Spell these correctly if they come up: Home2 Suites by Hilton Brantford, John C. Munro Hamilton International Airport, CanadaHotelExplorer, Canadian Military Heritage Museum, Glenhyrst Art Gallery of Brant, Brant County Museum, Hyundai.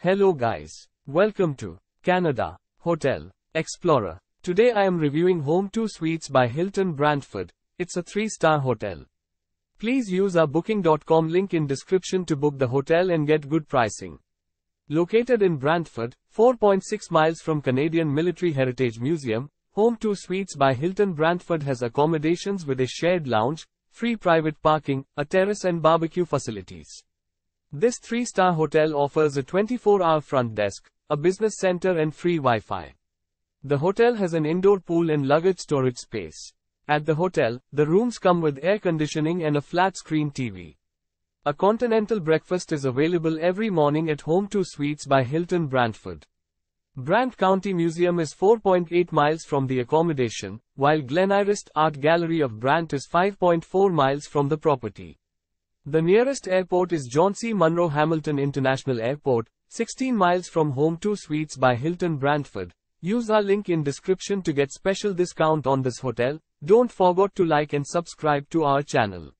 Hello guys, welcome to Canada Hotel Explorer. Today I am reviewing Home2 Suites by Hilton Brantford. It's a 3-star hotel. Please use our booking.com link in description to book the hotel and get good pricing. Located in Brantford, 4.6 miles from Canadian Military Heritage Museum, Home2 Suites by Hilton Brantford has accommodations with a shared lounge, free private parking, a terrace and barbecue facilities. This 3-star hotel offers a 24-hour front desk, a business center and free Wi-Fi. The hotel has an indoor pool and luggage storage space. At the hotel, the rooms come with air conditioning and a flat-screen TV. A continental breakfast is available every morning at Home2 Suites by Hilton Brantford. Brant County Museum is 4.8 miles from the accommodation, while Glenhyrst Art Gallery of Brant is 5.4 miles from the property. The nearest airport is John C. Munro Hamilton International Airport, 16 miles from Home2 Suites by Hilton Brantford. Use our link in description to get special discount on this hotel. Don't forget to like and subscribe to our channel.